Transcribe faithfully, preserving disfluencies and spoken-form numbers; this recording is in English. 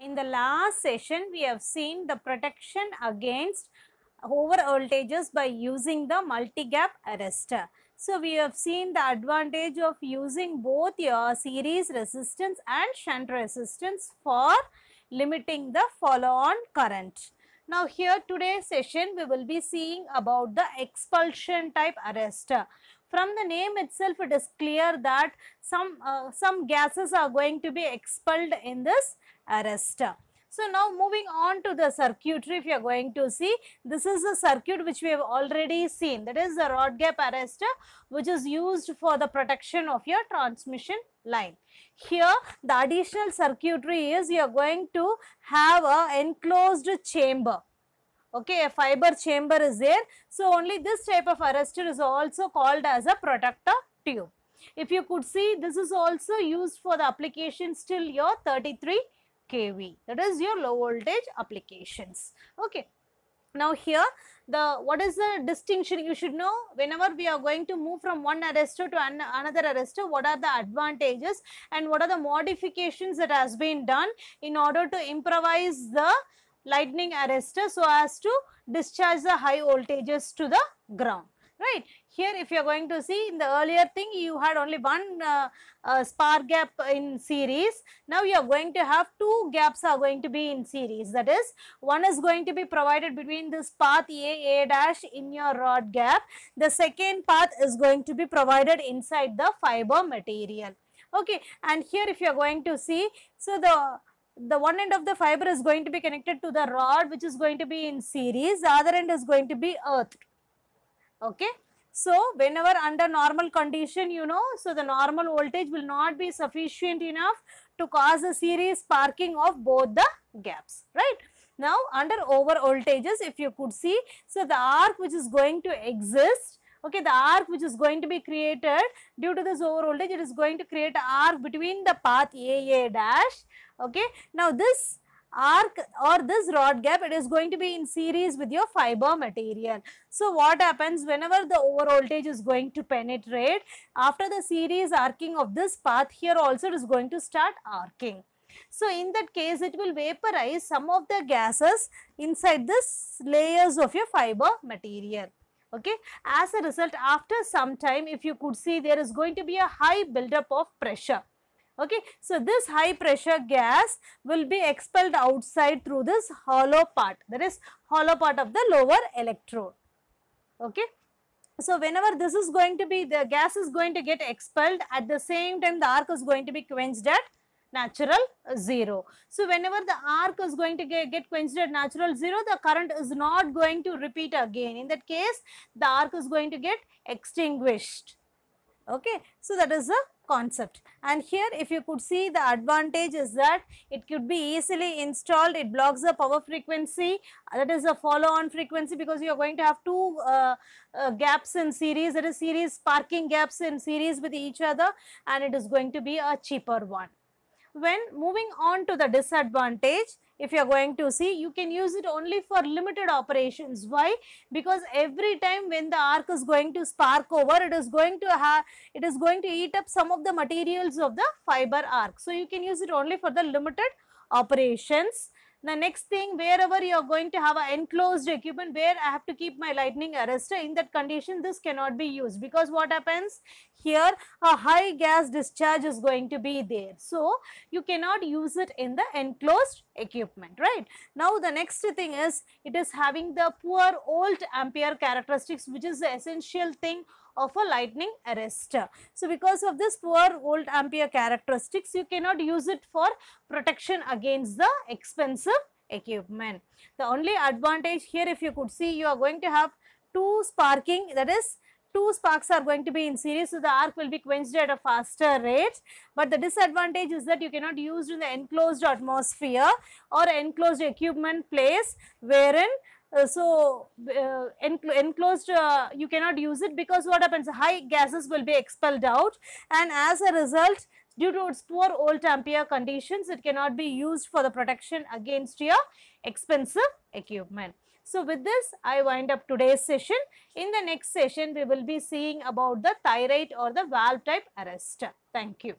In the last session, we have seen the protection against over voltages by using the multi-gap arrestor. So, we have seen the advantage of using both your series resistance and shunt resistance for limiting the follow-on current. Now, here today's session we will be seeing about the expulsion type arrestor. From the name itself, it is clear that some, uh, some gases are going to be expelled in this arrestor. So, now moving on to the circuitry, if you are going to see, this is the circuit which we have already seen, that is the rod gap arrestor which is used for the protection of your transmission line. Here the additional circuitry is you are going to have a enclosed chamber. Okay, a fiber chamber is there. So, only this type of arrestor is also called as a protector tube. If you could see, this is also used for the application till your thirty-three K V, that is your low voltage applications. Okay. Now, here the what is the distinction you should know whenever we are going to move from one arrestor to an, another arrestor, what are the advantages and what are the modifications that has been done in order to improvise the lightning arrestor so as to discharge the high voltages to the ground. Right. Here if you are going to see, in the earlier thing you had only one uh, uh, spark gap in series. Now you are going to have two gaps are going to be in series, that is one is going to be provided between this path A, A dash in your rod gap. The second path is going to be provided inside the fiber material. Okay. And here if you are going to see, so the the one end of the fiber is going to be connected to the rod which is going to be in series, the other end is going to be earthed. Okay. So, whenever under normal condition, you know, so the normal voltage will not be sufficient enough to cause a series sparking of both the gaps, right. Now, under over voltages, if you could see, so the arc which is going to exist, okay, the arc which is going to be created due to this over voltage, it is going to create an arc between the path A A dash, okay. Now, this arc or this rod gap, it is going to be in series with your fiber material. So, what happens whenever the over voltage is going to penetrate, after the series arcing of this path, here also it is going to start arcing. So, in that case it will vaporize some of the gases inside this layers of your fiber material. Okay. As a result, after some time, if you could see, there is going to be a high buildup of pressure. Okay. So, this high pressure gas will be expelled outside through this hollow part, that is hollow part of the lower electrode. Okay. So, whenever this is going to be, the gas is going to get expelled, at the same time the arc is going to be quenched at natural zero. So, whenever the arc is going to get, get quenched at natural zero, the current is not going to repeat again. In that case, the arc is going to get extinguished. Okay. So, that is the concept. And here if you could see, the advantage is that it could be easily installed, it blocks the power frequency, that is a follow on frequency, because you are going to have two uh, uh, gaps in series, that is series sparking gaps in series with each other, and it is going to be a cheaper one. When moving on to the disadvantage, if you are going to see, you can use it only for limited operations. Why? Because every time when the arc is going to spark over, it is going to have, it is going to eat up some of the materials of the fiber arc. So, you can use it only for the limited operations. The next thing, wherever you are going to have an enclosed equipment where I have to keep my lightning arrestor, in that condition this cannot be used, because what happens here, a high gas discharge is going to be there. So, you cannot use it in the enclosed equipment, right. Now, the next thing is, it is having the poor volt ampere characteristics, which is the essential thing of a lightning arrestor. So, because of this poor volt ampere characteristics, you cannot use it for protection against the expensive equipment. The only advantage here, if you could see, you are going to have two sparking, that is two sparks are going to be in series, so the arc will be quenched at a faster rate. But the disadvantage is that you cannot use it in the enclosed atmosphere or enclosed equipment place wherein Uh, so, uh, enclosed uh, you cannot use it, because what happens, high gases will be expelled out, and as a result, due to its poor volt ampere conditions, it cannot be used for the protection against your expensive equipment. So, with this I wind up today's session. In the next session we will be seeing about the tyrite or the valve type arrestor. Thank you.